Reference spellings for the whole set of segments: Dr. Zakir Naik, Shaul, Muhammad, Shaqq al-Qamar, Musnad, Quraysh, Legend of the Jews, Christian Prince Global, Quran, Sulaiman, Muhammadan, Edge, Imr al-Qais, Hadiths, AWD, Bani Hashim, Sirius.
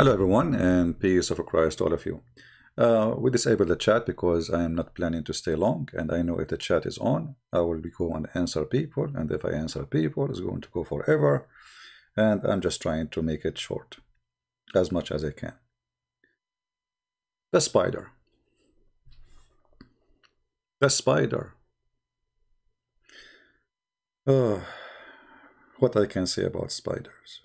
Hello everyone, and peace of Christ to all of you. We disable the chat because I am not planning to stay long, and I know if the chat is on, I will go and answer people, and if I answer people, it's going to go forever, and I'm just trying to make it short as much as I can. The spider. The spider. What I can say about spiders.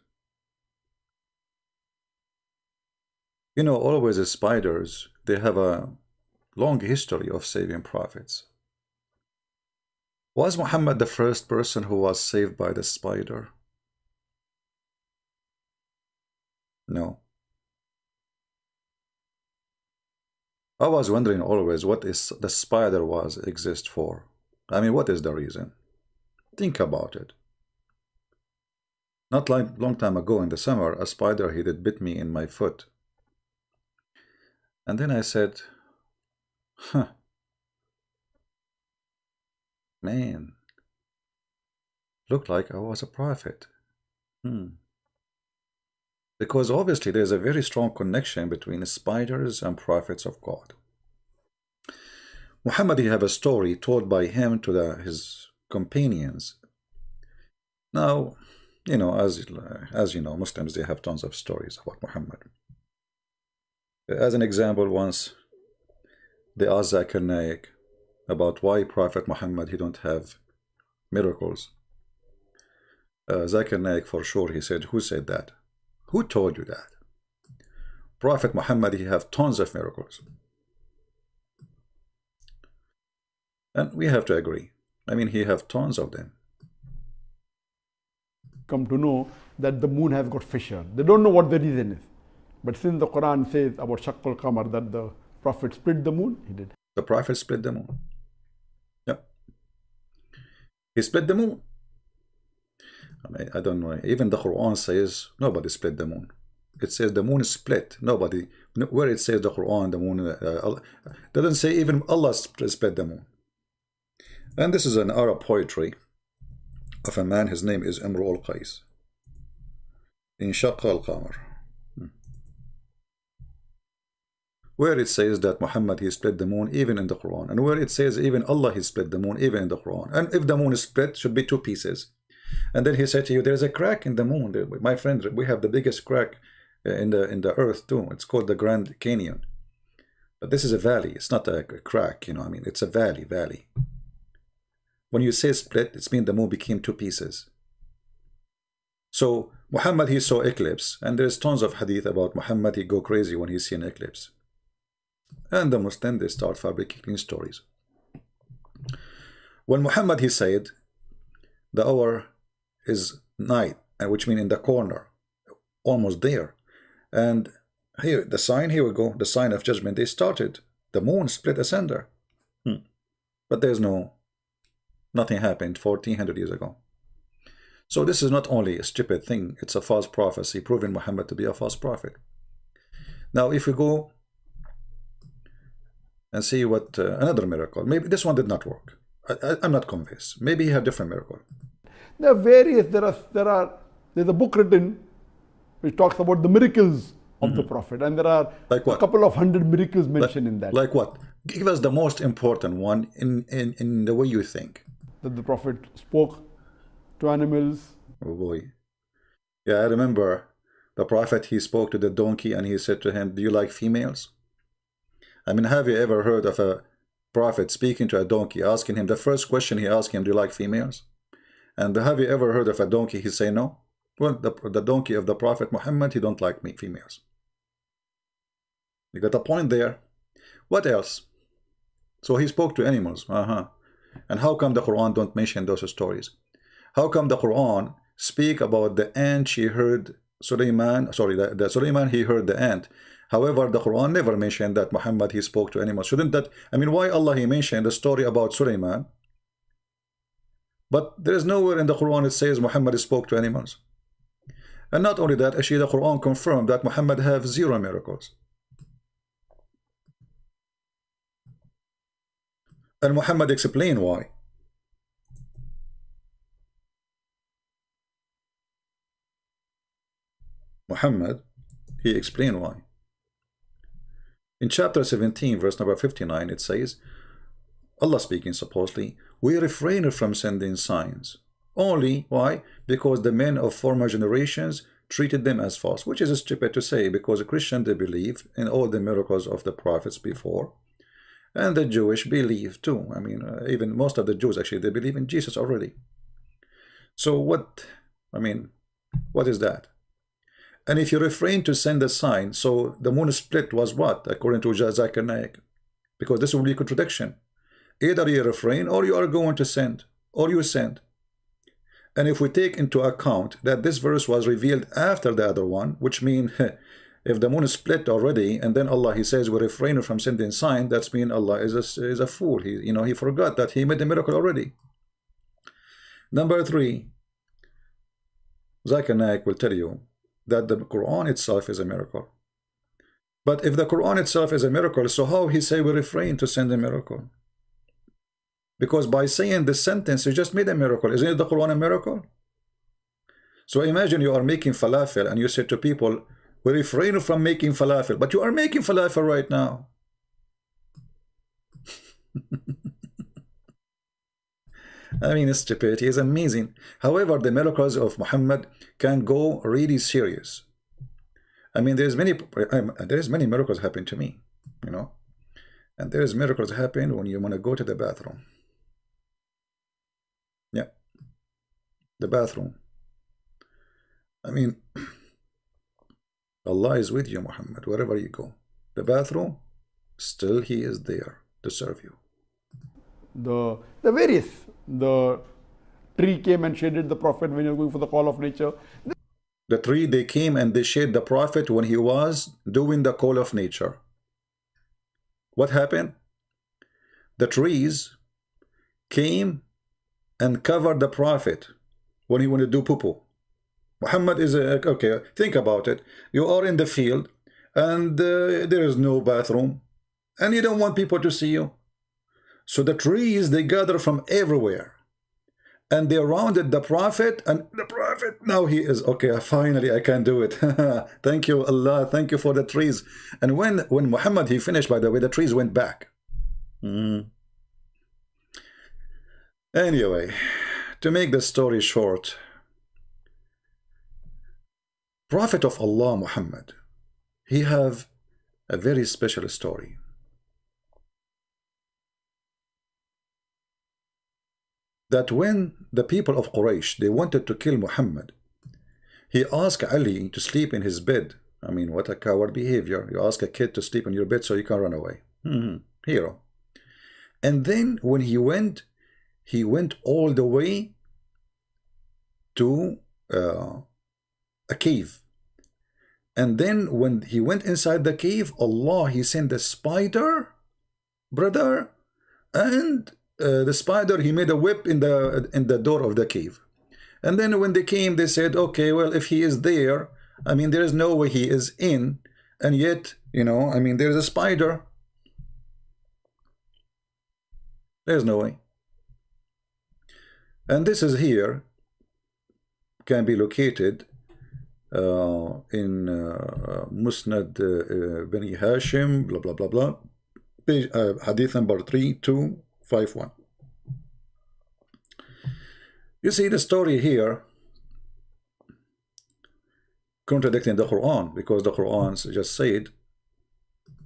You know, always the spiders, they have a long history of saving prophets. Was Muhammad the first person who was saved by the spider? No. I was wondering always what is the spider was exist for. I mean, what is the reason? Think about it. Not like long time ago in the summer, a spider bit me in my foot. And then I said, huh, man, looked like I was a prophet. Because obviously there's a very strong connection between spiders and prophets of God. Muhammad, he have a story told by him to his companions. Now, you know, as you know, Muslims, they have tons of stories about Muhammad. As an example, once they asked Zakir Naik about why Prophet Muhammad don't have miracles. Zakir Naik, for sure, he said, who said that? Who told you that? Prophet Muhammad, he have tons of miracles. And we have to agree. I mean, he have tons of them. Come to know that the moon have got fissured. They don't know what the reason is. But since the Quran says about Shaqq al-Qamar that the Prophet split the moon, he did. The Prophet split the moon. Yeah. He split the moon. I mean, I don't know. Even the Quran says nobody split the moon. It says the moon is split. Nobody. Where it says the Quran, the moon, Allah, doesn't say even Allah split the moon. And this is an Arab poetry of a man. His name is Imr al-Qais. In Shaqq al-Qamar. Where it says that Muhammad, he split the moon, even in the Quran. And where it says even Allah, he split the moon, even in the Quran. And if the moon is split, it should be two pieces. And then he said to you, there's a crack in the moon. My friend, we have the biggest crack in the earth too. It's called the Grand Canyon. But this is a valley. It's not a crack, you know. I mean, it's a valley. When you say split, it means the moon became two pieces. So Muhammad, he saw eclipse. And there's tons of hadith about Muhammad. He go crazy when he see an eclipse. And the Muslims, they start fabricating stories. When Muhammad, he said, the hour is night, which means in the corner, almost there. And here, the sign, here we go, the sign of judgment, they started. The moon split asunder. But there's nothing happened 1400 years ago. So this is not only a stupid thing, it's a false prophecy, proving Muhammad to be a false prophet. Now, if we go and see what another miracle. Maybe this one did not work. I'm not convinced. Maybe he had different miracle. There are various. There's a book written which talks about the miracles of the Prophet, and there are like a couple of hundred miracles mentioned in that. Like what? Give us the most important one in the way you think. That the Prophet spoke to animals. Oh boy! Yeah, I remember the Prophet. He spoke to the donkey, and he said to him, "Do you like females?" I mean, have you ever heard of a prophet speaking to a donkey, asking him, the first question he asked him, do you like females? And have you ever heard of a donkey, he say no? Well, the donkey of the Prophet Muhammad, he don't like females. You got a point there. What else? So he spoke to animals. And how come the Quran don't mention those stories? How come the Quran speak about the ant she heard Sulaiman, sorry, the Sulaiman, he heard the ant. However, the Quran never mentioned that Muhammad, he spoke to animals. Shouldn't that, I mean, why Allah, he mentioned the story about Sulaiman? But there is nowhere in the Quran it says Muhammad spoke to animals. And not only that, actually the Quran confirmed that Muhammad have zero miracles. And Muhammad explained why. Muhammad, He explained why. In chapter 17, verse number 59, it says, Allah speaking supposedly, we refrained from sending signs. Only, why? Because the men of former generations treated them as false, which is stupid to say, because the Christians, they believed in all the miracles of the prophets before, and the Jewish believe too. I mean, even most of the Jews, actually, they believe in Jesus already. So what, I mean, what is that? And if you refrain to send a sign, so the moon split was what, according to Zakir Naik? Because this will be a contradiction. Either you refrain or you are going to send, or you send. And if we take into account that this verse was revealed after the other one, which means if the moon is split already, and then Allah, he says, we refrain from sending sign, that's mean Allah is a fool. He, you know, he forgot that he made the miracle already. Number three, Zakir Naik will tell you that the Quran itself is a miracle. But if the Quran itself is a miracle, so how he say we refrain to send a miracle? Because by saying this sentence, you just made a miracle. Isn't the Quran a miracle? So imagine you are making falafel and you say to people, we refrain from making falafel, but you are making falafel right now. I mean, his stupidity is amazing. However, the miracles of Muhammad can go really serious. I mean, there is many miracles happen to me, you know, and there is miracles happen when you want to go to the bathroom. Yeah, the bathroom. I mean, Allah is with you, Muhammad, wherever you go. The bathroom, still He is there to serve you. The various, the tree came and shaded the prophet when you're going for the call of nature. The tree, they came and they shaded the prophet when he was doing the call of nature. What happened? The trees came and covered the prophet when he wanted to do poo-poo. Muhammad is okay, think about it. You are in the field and there is no bathroom and you don't want people to see you. So the trees, they gather from everywhere and they rounded the prophet, and the prophet, now he is okay, finally I can do it. Thank you Allah, thank you for the trees. And when Muhammad he finished, by the way, the trees went back. Anyway, to make the story short, prophet of Allah Muhammad, he have a very special story. That when the people of Quraysh, they wanted to kill Muhammad, he asked Ali to sleep in his bed. I mean, what a coward behavior. You ask a kid to sleep in your bed so you can run away. Hero. And then when he went all the way to a cave. And then when he went inside the cave, Allah, he sent a spider, brother, and the spider, he made a whip in the door of the cave. And then when they came, they said, okay, well, if he is there, I mean, there is no way he is in, and yet, you know, I mean, there is a spider. There's no way. And this is here can be located in Musnad Bani Hashim, blah blah blah blah, page, hadith number 351. You see the story here contradicting the Quran, because the Quran just said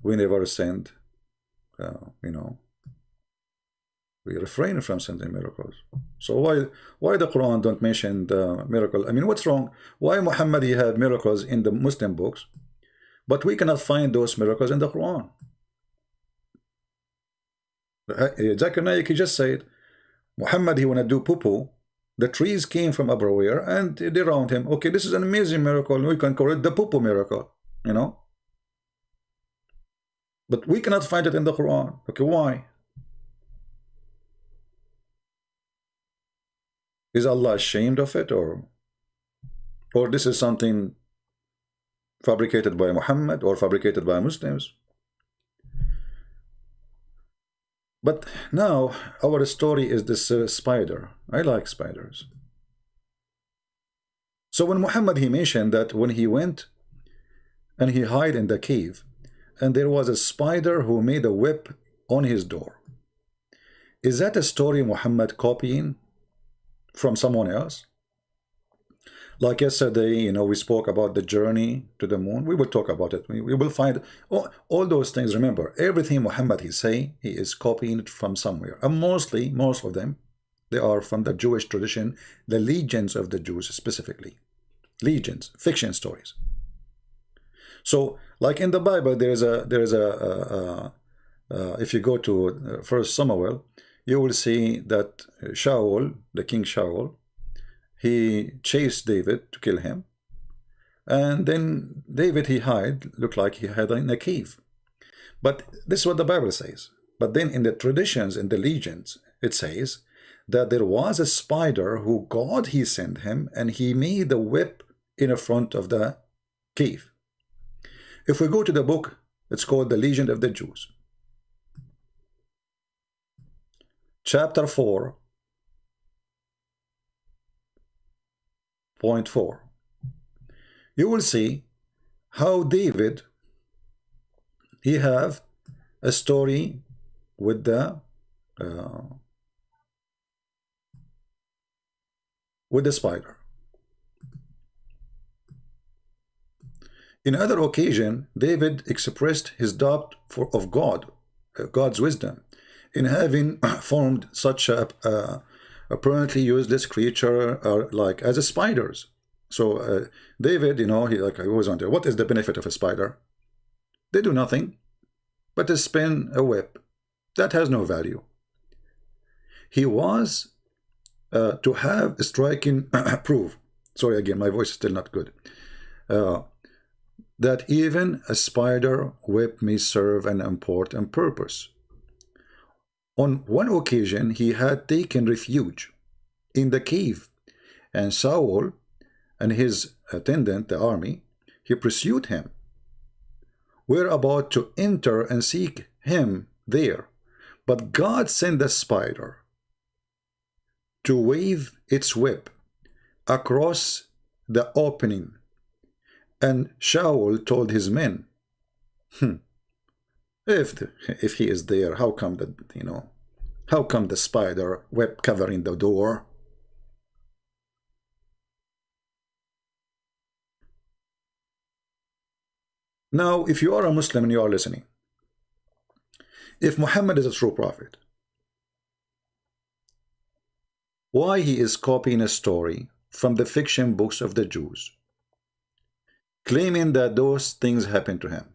we never send, you know, we refrain from sending miracles. So why the Quran don't mention the miracle? I mean, what's wrong? Why Muhammad he had miracles in the Muslim books, but we cannot find those miracles in the Quran? Zakir Naik, he just said Muhammad he wanna do poo-poo, the trees came from everywhere and they round him. Okay, this is an amazing miracle, we can call it the poo-poo miracle, you know, but we cannot find it in the Quran. Okay, why? Is Allah ashamed of it, or this is something fabricated by Muhammad or fabricated by Muslims? But now our story is this spider. I like spiders. So when Muhammad he mentioned that when he went and he hid in the cave, and there was a spider who made a web on his door. Is that a story Muhammad copying from someone else? Like yesterday, you know, we spoke about the journey to the moon. We will talk about it. We will find all those things. Remember, everything Muhammad is saying, he is copying it from somewhere. And mostly, most of them, they are from the Jewish tradition, the legends of the Jews specifically. Legends, fiction stories. So, like in the Bible, if you go to 1 Samuel, you will see that Shaul, the king Shaul, he chased David to kill him. And then David, he hid, looked like he hid in a cave. But this is what the Bible says. But then in the traditions, in the legends, it says that there was a spider who God, he sent him, and he made a web in the front of the cave. If we go to the book, it's called The Legend of the Jews. Chapter 4.4. You will see how David, he have a story with the spider. In another occasion, David expressed his doubt of God, God's wisdom, in having formed such a apparently useless creature like as a spiders. So David, you know, he was wondering, what is the benefit of a spider? They do nothing but to spin a web. That has no value. He was to have a striking proof. Sorry again, my voice is still not good. That even a spider web may serve an important purpose. On one occasion, he had taken refuge in the cave, and Saul and his attendant, the army, he pursued him. Were about to enter and seek him there, but God sent the spider to wave its web across the opening. And Shaul told his men, if he is there, how come that, you know, how come the spider web covering the door? Now, if you are a Muslim and you are listening, if Muhammad is a true prophet, why he is copying a story from the fiction books of the Jews, claiming that those things happened to him?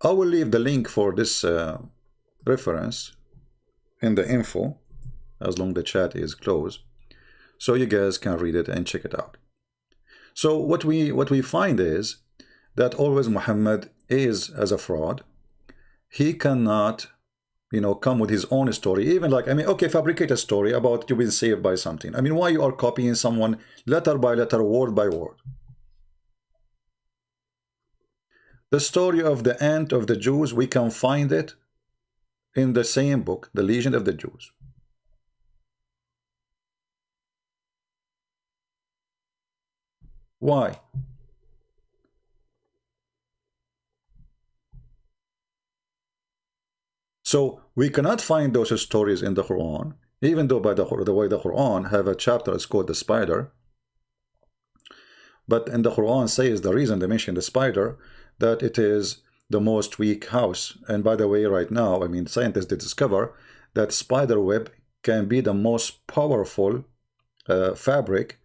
I will leave the link for this reference in the info as long as the chat is closed, so you guys can read it and check it out. So what we find is that always Muhammad is as a fraud. He cannot, you know, come with his own story. Even like, I mean, okay, fabricate a story about you being saved by something. I mean, why you are copying someone letter by letter, word by word? The story of the ant of the Jews, we can find it in the same book, The Legend of the Jews. Why? So we cannot find those stories in the Quran, even though by the way the Quran have a chapter that's called the spider. But in the Quran says the reason they mention the spider, that it is the most weak house. And by the way, right now, I mean, scientists did discover that spider web can be the most powerful fabric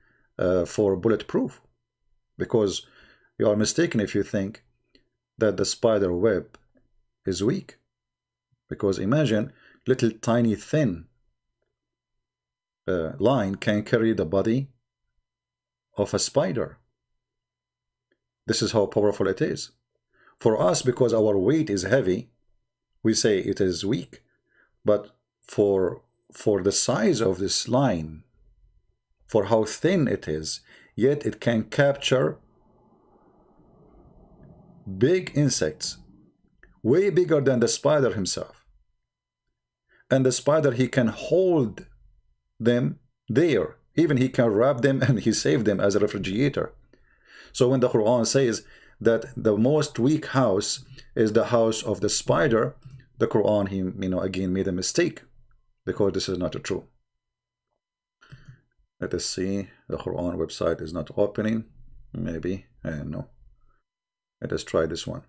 for bulletproof, because you are mistaken if you think that the spider web is weak. Because imagine little tiny thin line can carry the body of a spider. This is how powerful it is. For us, because our weight is heavy, we say it is weak. But for the size of this line, for how thin it is, yet it can capture big insects, way bigger than the spider himself. And the spider, he can hold them there. Even he can rob them and he saved them as a refugiator. So when the Quran says that the most weak house is the house of the spider, the Quran, he, again made a mistake, because this is not true. Let us see, the Quran website is not opening. Maybe, I don't know. Let us try this one.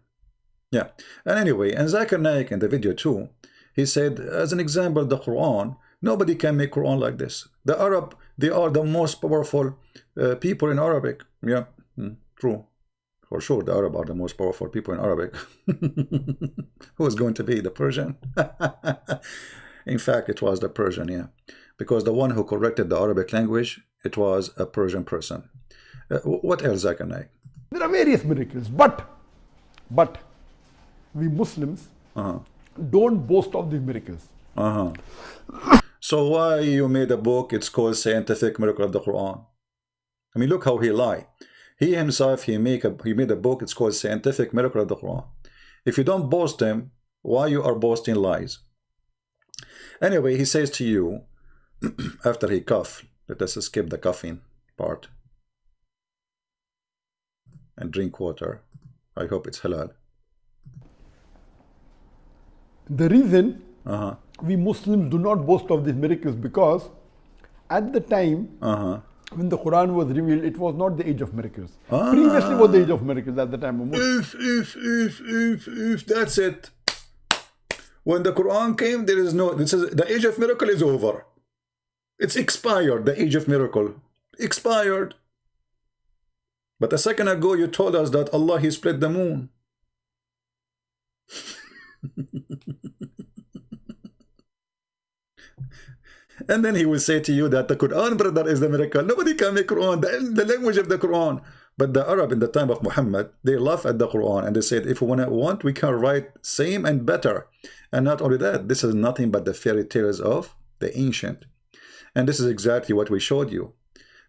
Yeah, and anyway, and Zakir Naik in the video too, he said, as an example, the Quran, nobody can make Quran like this. The Arab, they are the most powerful people in Arabic. Yeah, true. For sure, the Arab are the most powerful people in Arabic. Who is going to be the Persian? In fact, it was the Persian, yeah. Because the one who corrected the Arabic language, it was a Persian person. What else Zakir Naik? There are various miracles, but we Muslims don't boast of these miracles. So why you made a book, it's called Scientific Miracle of the Quran? I mean, look how he lied. He himself, he made a book, it's called Scientific Miracle of the Quran. If you don't boast them, why you are boasting lies? Anyway, he says to you, after he coughed, let us skip the coughing part and drink water. I hope it's halal. The reason we Muslims do not boast of these miracles, because at the time when the Quran was revealed, it was not the age of miracles. Previously was the age of miracles at the time of Muslims. If that's it. When the Quran came, there is no, this is, the age of miracle is over. It's expired, the age of miracle. Expired. But a second ago, you told us that Allah, He split the moon. And then He will say to you that the Quran, brother, is the miracle. Nobody can make Quran, the language of the Quran. But the Arab in the time of Muhammad, they laughed at the Quran and they said, if we want, we can write same and better. And not only that, this is nothing but the fairy tales of the ancient. And this is exactly what we showed you.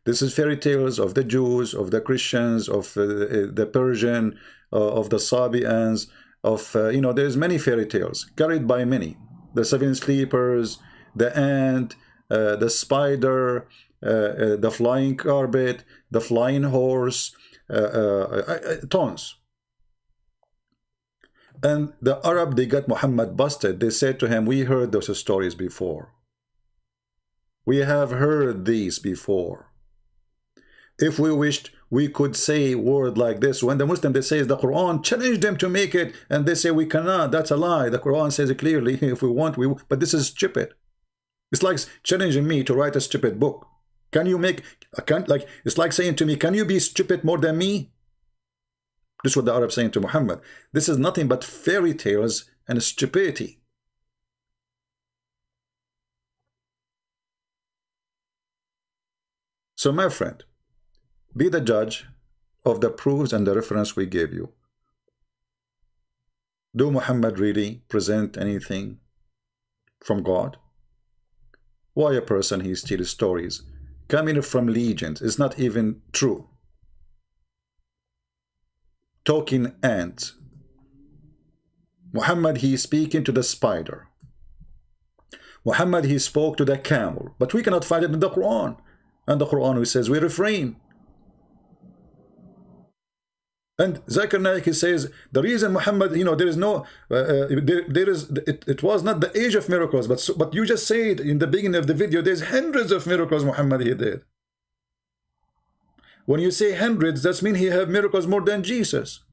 This is fairy tales of the Jews, of the Christians, of the Persian, of the Sabians, of, there's many fairy tales carried by many. The seven sleepers, the ant, the spider, the flying carpet, the flying horse, tons. And the Arab, they got Muhammad busted. They said to him, we heard those stories before. We have heard these before. If we wished, we could say a word like this. When the Muslim, they say the Quran, challenge them to make it. And they say, we cannot. That's a lie. The Quran says it clearly. If we want, we will. But this is stupid. It's like challenging me to write a stupid book. Can you make, it's like saying to me, can you be stupid more than me? This is what the Arabs saying to Muhammad. This is nothing but fairy tales and stupidity. So my friend, be the judge of the proofs and the reference we gave you. Do Muhammad really present anything from God? Why a person he steals stories coming from legions? It's not even true. Talking ants. Muhammad, he is speaking to the spider. Muhammad, he spoke to the camel. But we cannot find it in the Quran. And the Quran, he says, we refrain. And Zakir Naik, he says, the reason Muhammad, there is no, it was not the age of miracles, but you just said in the beginning of the video, there's hundreds of miracles Muhammad, he did. When you say hundreds, that means he had miracles more than Jesus.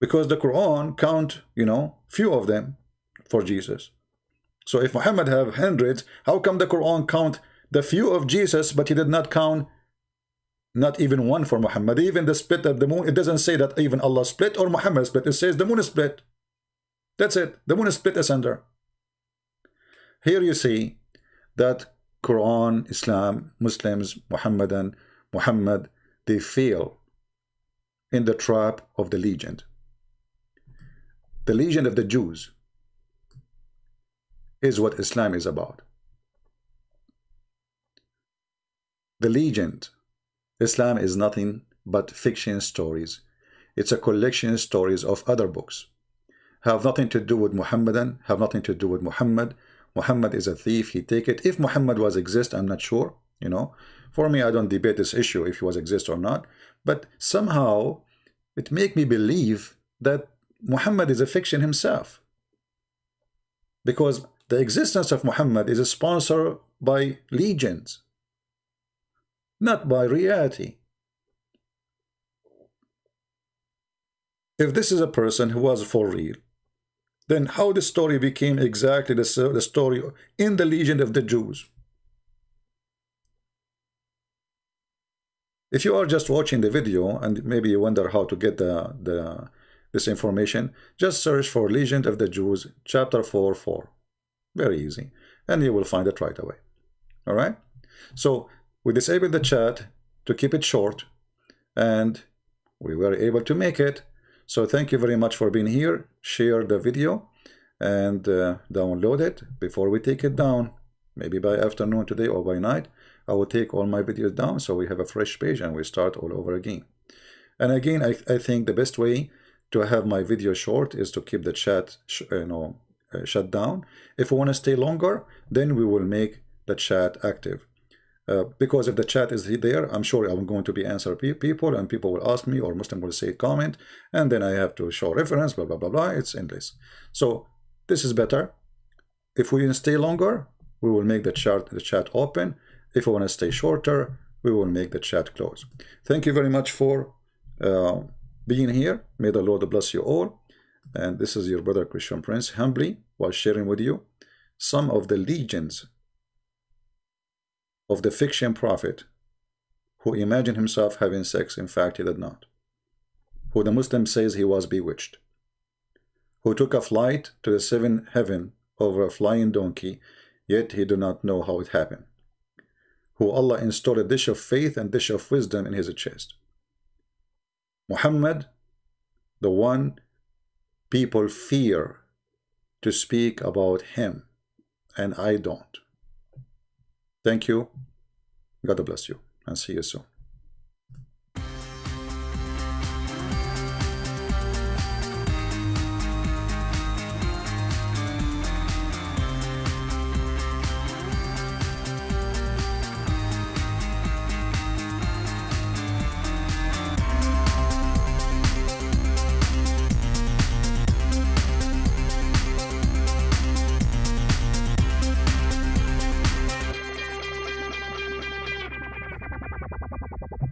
Because the Quran count, few of them for Jesus. So if Muhammad have hundreds, how come the Quran count the few of Jesus, but he did not count not even one for Muhammad? Even the split of the moon, it doesn't say that even Allah split or Muhammad split. It says the moon is split. That's it. The moon is split asunder. Here you see that Quran, Islam, Muslims, Muhammadan, Muhammad, they fail in the trap of the legend. The legend of the Jews is what Islam is about. The legend, Islam is nothing but fiction stories. It's a collection of stories of other books. have nothing to do with Muhammadan, have nothing to do with Muhammad. Muhammad is a thief, he take it. If Muhammad was exist, I'm not sure, you know. For me, I don't debate this issue if he was exist or not. But somehow, it make me believe that Muhammad is a fiction himself. Because the existence of Muhammad is sponsored by legions, not by reality. If this is a person who was for real, then how the story became exactly the story in the Legend of the Jews? If you are just watching the video and maybe you wonder how to get this information, just search for Legend of the Jews chapter 4:4. Very easy, and you will find it right away. All right, so we disabled the chat to keep it short, and we were able to make it. So thank you very much for being here. Share the video and download it before we take it down. Maybe by afternoon today or by night, I will take all my videos down so we have a fresh page and we start all over again. And again, I think the best way to have my video short is to keep the chat shut down. If we want to stay longer, then we will make the chat active. Because if the chat is there, I'm sure I'm going to be answering people, and people will ask me, or Muslim will say comment, and then I have to show reference, blah, blah, blah, blah. It's endless. So this is better. If we stay longer, we will make the chat open. If we want to stay shorter, we will make the chat close. Thank you very much for being here. May the Lord bless you all. And this is your brother Christian Prince, humbly, while sharing with you some of the legions of the fiction prophet who imagined himself having sex, in fact he did not, who the Muslim says he was bewitched, who took a flight to the seventh heaven over a flying donkey, yet he did not know how it happened, who Allah installed a dish of faith and dish of wisdom in his chest. Muhammad, the one people fear to speak about him, and I don't. Thank you. God bless you, and see you soon.